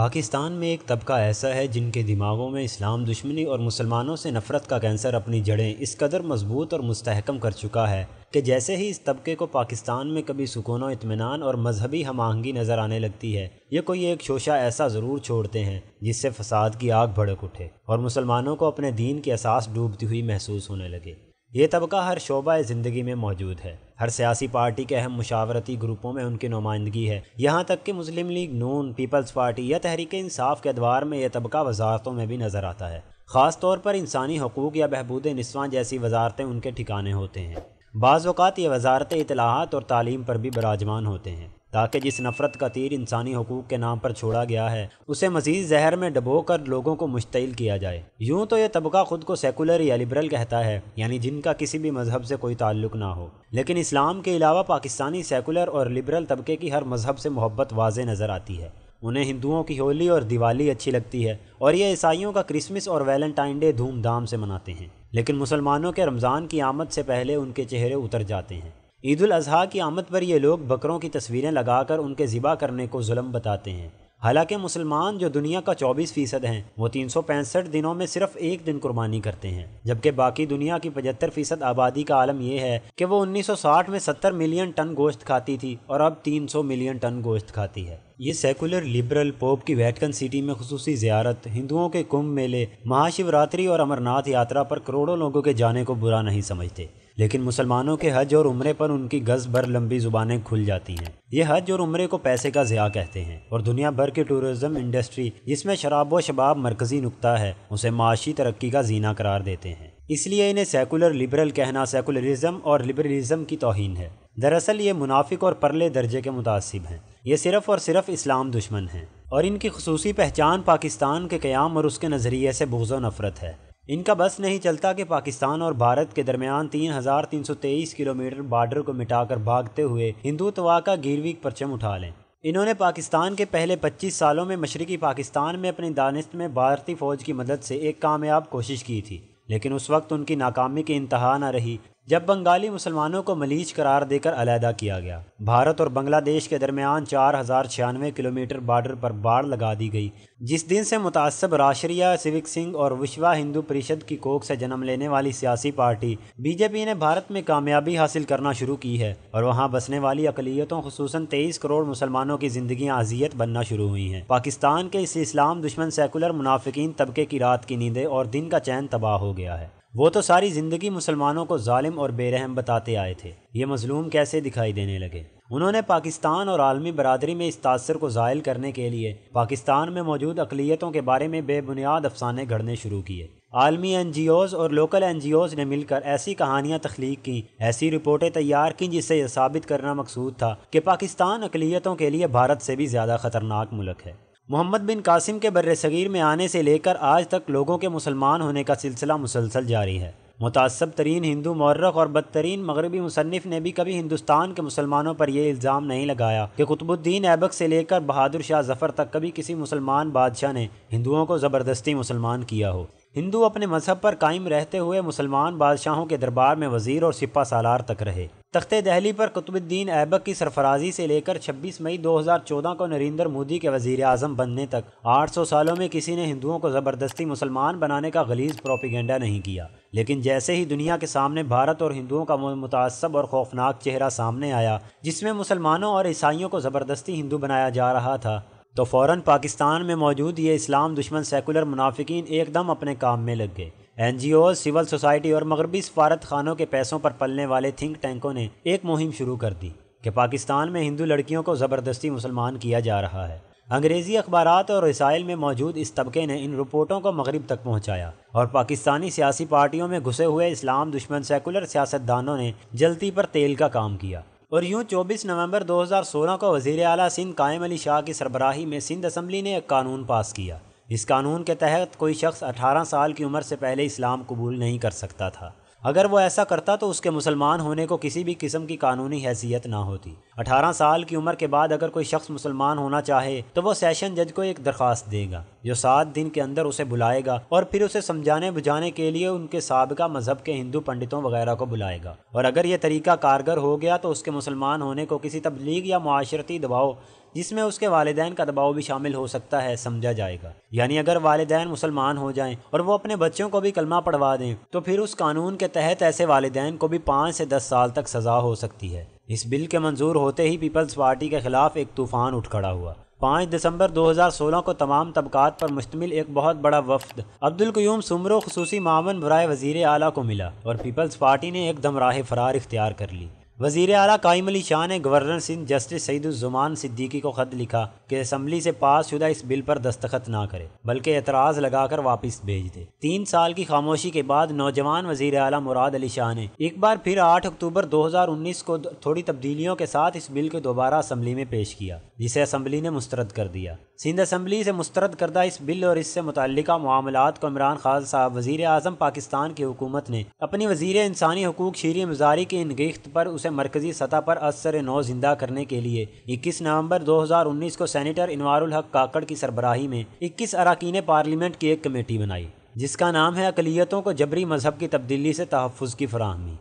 पाकिस्तान में एक तबका ऐसा है जिनके दिमागों में इस्लाम दुश्मनी और मुसलमानों से नफ़रत का कैंसर अपनी जड़ें इस कदर मजबूत और मुस्तहकम कर चुका है कि जैसे ही इस तबके को पाकिस्तान में कभी सुकून और इत्मीनान और मजहबी हम आहंगी नज़र आने लगती है, ये कोई एक शोशा ऐसा ज़रूर छोड़ते हैं जिससे फसाद की आग भड़क उठे और मुसलमानों को अपने दीन की असास डूबती हुई महसूस होने लगे। ये तबका हर शोबा ज़िंदगी में मौजूद है, हर सियासी पार्टी के अहम मुशावरती ग्रुपों में उनकी नुमाइंदगी है। यहाँ तक कि मुस्लिम लीग, नून, पीपल्स पार्टी या तहरीक इंसाफ के अदवार में यह तबका वजारतों में भी नज़र आता है। ख़ास तौर पर इंसानी हकूक़ या बहबूद-ए निस्वां जैसी वजारतें उनके ठिकाने होते हैं। बाज़ औक़ात ये वजारतें इतलाहात और तालीम पर भी बराजमान होते हैं ताकि जिस नफ़रत का तीर इंसानी हकूक़ के नाम पर छोड़ा गया है उसे मज़ीद जहर में डबो कर लोगों को मुश्तइल किया जाए। यूँ तो यह तबका ख़ुद को सेकुलर या लिबरल कहता है, यानी जिनका किसी भी मज़हब से कोई ताल्लुक़ ना हो, लेकिन इस्लाम के अलावा पाकिस्तानी सेकुलर और लिबरल तबके की हर मज़हब से मोहब्बत वाज़े नज़र आती है। उन्हें हिंदुओं की होली और दिवाली अच्छी लगती है और यह ईसाइयों का क्रिसमस और वैलेंटाइन डे धूमधाम से मनाते हैं, लेकिन मुसलमानों के रमज़ान की आमद से पहले उनके चेहरे उतर जाते हैं। ईद उल अज़हा की आमद पर ये लोग बकरों की तस्वीरें लगाकर उनके ज़िबा करने को जुल्म बताते हैं, हालांकि मुसलमान जो दुनिया का 24% हैं वो 365 दिनों में सिर्फ एक दिन कुर्बानी करते हैं, जबकि बाकी दुनिया की 75% आबादी का आलम यह है कि वो 1960 में 70 मिलियन टन गोश्त खाती थी और अब 300 मिलियन टन गोश्त खाती है। ये सेकुलर लिबरल पोप की वेटिकन सिटी में खुसूसी ज़ियारत, हिंदुओं के कुंभ मेले, महाशिवरात्रि और अमरनाथ यात्रा पर करोड़ों लोगों के जाने को बुरा नहीं समझते, लेकिन मुसलमानों के हज और उम्रे पर उनकी गज़ भर लंबी ज़ुबानें खुल जाती हैं। ये हज और उम्रे को पैसे का ज़िया कहते हैं और दुनिया भर की टूरिज़म इंडस्ट्री जिसमें शराब व शबाब मरकज़ी नुक्ता है उसे माशी तरक्की का जीना करार देते हैं। इसलिए इन्हें सेकुलर लिबरल कहना सेकुलरिज़म और लिबरलिज़म की तौहीन है। दरअसल ये मुनाफिक और परले दर्जे के मुतासिब हैं, ये सिर्फ़ और सिर्फ इस्लाम दुश्मन हैं और इनकी खुसूसी पहचान पाकिस्तान के क़याम और उसके नज़रिए से बुग़्ज़ व नफ़रत है। इनका बस नहीं चलता कि पाकिस्तान और भारत के दरमियान 3,323 किलोमीटर बॉर्डर को मिटाकर भागते हुए हिंदुत्वा का गिरवी परचम उठा लें। इन्होंने पाकिस्तान के पहले 25 सालों में मशरक़ी पाकिस्तान में अपनी दानिश्त में भारतीय फ़ौज की मदद से एक कामयाब कोशिश की थी, लेकिन उस वक्त उनकी नाकामी की इंतहा न रही जब बंगाली मुसलमानों को मलीज करार देकर अलहदा किया गया। भारत और बांग्लादेश के दरमियान 4,096 किलोमीटर बॉर्डर पर बाड़ लगा दी गई। जिस दिन से मुतासब राष्ट्रीय सिविक सिंह और विश्व हिंदू परिषद की कोख से जन्म लेने वाली सियासी पार्टी बीजेपी ने भारत में कामयाबी हासिल करना शुरू की है और वहाँ बसने वाली अकलियतों खुसूसन 23 करोड़ मुसलमानों की जिंदगियाँ अजियत बनना शुरू हुई हैं। पाकिस्तान के इस इस्लाम दुश्मन सेकुलर मुनाफिकीन तबके की रात की नींदें और दिन का चैन तबाह हो गया है। वो तो सारी ज़िंदगी मुसलमानों को जालिम और बेरहम बताते आए थे, ये मज़लूम कैसे दिखाई देने लगे। उन्होंने पाकिस्तान और आलमी बरादरी में इस तासर को ज़ायल करने के लिए पाकिस्तान में मौजूद अकलियतों के बारे में बेबुनियाद अफसाने गढ़ने शुरू किए। आलमी NGOs और लोकल NGOs ने मिलकर ऐसी कहानियाँ तख्लीक की, ऐसी रिपोर्टें तैयार की जिससे यह साबित करना मकसूद था कि पाकिस्तान अकलियतों के लिए भारत से भी ज़्यादा ख़तरनाक मुल्क है। मोहम्मद बिन कासिम के बर्र-ए-सगीर में आने से लेकर आज तक लोगों के मुसलमान होने का सिलसिला मुसलसल जारी है। मुतासब तरीन हिंदू मौर्रख और बदतरीन मगरबी मुसन्निफ ने भी कभी हिंदुस्तान के मुसलमानों पर यह इल्ज़ाम नहीं लगाया कि कुतुबुद्दीन ऐबक से लेकर बहादुर शाह ज़फ़र तक कभी किसी मुसलमान बादशाह ने हिंदुओं को ज़बरदस्ती मुसलमान किया हो। हिंदू अपने मजहब पर कायम रहते हुए मुसलमान बादशाहों के दरबार में वज़ीर और सिपा सालार तक रहे। तख्ते दहली पर क़ुतबुद्दीन ऐबक की सरफराजी से लेकर 26 मई 2014 को नरेंद्र मोदी के वज़ीर आज़म बनने तक 800 सालों में किसी ने हिंदुओं को ज़बरदस्ती मुसलमान बनाने का गलीज़ प्रोपेगेंडा नहीं किया, लेकिन जैसे ही दुनिया के सामने भारत और हिंदुओं का मुतासब और खौफनाक चेहरा सामने आया जिसमें मुसलमानों और ईसाइयों को ज़बरदस्ती हिंदू बनाया जा रहा था, तो फ़ौरन पाकिस्तान में मौजूद ये इस्लाम दुश्मन सेकुलर मुनाफिकीन एकदम अपने काम में लग गए। NGOs, सिविल सोसाइटी और मगरबी सफारत खानों के पैसों पर पलने वाले थिंक टैंकों ने एक मुहिम शुरू कर दी कि पाकिस्तान में हिंदू लड़कियों को ज़बरदस्ती मुसलमान किया जा रहा है। अंग्रेज़ी अखबारात और रसायल में मौजूद इस तबके ने इन रिपोर्टों को मगरिब तक पहुँचाया और पाकिस्तानी सियासी पार्टियों में घुसे हुए इस्लाम दुश्मन सेकुलर सियासतदानों ने जल्दी पर तेल का काम किया और यूँ 24 नवंबर 2016 को वज़ीर आला सिंध कायम अली शाह की सरबराही में सिंध असम्बली ने एक कानून पास किया। इस कानून के तहत कोई शख्स 18 साल की उम्र से पहले इस्लाम कबूल नहीं कर सकता था। अगर वो ऐसा करता तो उसके मुसलमान होने को किसी भी किस्म की कानूनी हैसियत ना होती। 18 साल की उम्र के बाद अगर कोई शख्स मुसलमान होना चाहे तो वो सेशन जज को एक दरख्वास्त देगा जो 7 दिन के अंदर उसे बुलाएगा और फिर उसे समझाने बुझाने के लिए उनके साबिका मजहब के हिंदू पंडितों वगैरह को बुलाएगा। और अगर यह तरीका कारगर हो गया तो उसके मुसलमान होने को किसी तबलीग या माशरती दबाव, जिसमें उसके वालिदैन का दबाव भी शामिल हो सकता है, समझा जाएगा। यानी अगर वालिदैन मुसलमान हो जाएं और वो अपने बच्चों को भी कलमा पढ़वा दें तो फिर उस कानून के तहत ऐसे वालिदैन को भी 5 से 10 साल तक सज़ा हो सकती है। इस बिल के मंजूर होते ही पीपल्स पार्टी के खिलाफ एक तूफान उठ खड़ा हुआ। 5 दिसंबर 2016 को तमाम तबकात पर मुश्तमिल एक बहुत बड़ा वफद अब्दुल क़यूम सुमरो खुसूसी मामन बराए वज़ीर आला को मिला और पीपल्स पार्टी ने एकदम राह फरार इख्तियार कर ली। वज़ीर आला काइम अली शाह ने गवर्नर सिंध जस्टिस सईदुज़्ज़मान सिद्दीकी को ख़त लिखा कि असम्बली से पास शुदा इस बिल पर दस्तखत ना करे बल्कि एतराज़ लगाकर वापस भेज दे। 3 साल की खामोशी के बाद नौजवान वज़ीर आला मुराद अली शाह ने एक बार फिर 8 अक्टूबर 2019 को थोड़ी तब्दीलियों के साथ इस बिल को दोबारा असम्बली में पेश किया, जिसे असम्बली ने मुस्तरद कर दिया। सिंध असम्बली से मुस्तरद करदा इस बिल और इससे मुतल्लिका मामलात को इमरान खान साहब वज़ीर आज़म पाकिस्तान की हुकूमत ने अपनी वज़ीर इंसानी हकूक़ शेरी मज़ारी की इनगिख्त पर उसे मरकजी सतह पर असर-ए-नौ जिंदा करने के लिए 21 नवंबर 2019 को सैनेटर इनवारुल हक काकड़ की सरबराही में 21 अरकान पार्लियामेंट की एक कमेटी बनाई, जिसका नाम है अकलियतों को जबरी मजहब की तब्दीली से तहफ़्फ़ुज़ की फराहमी।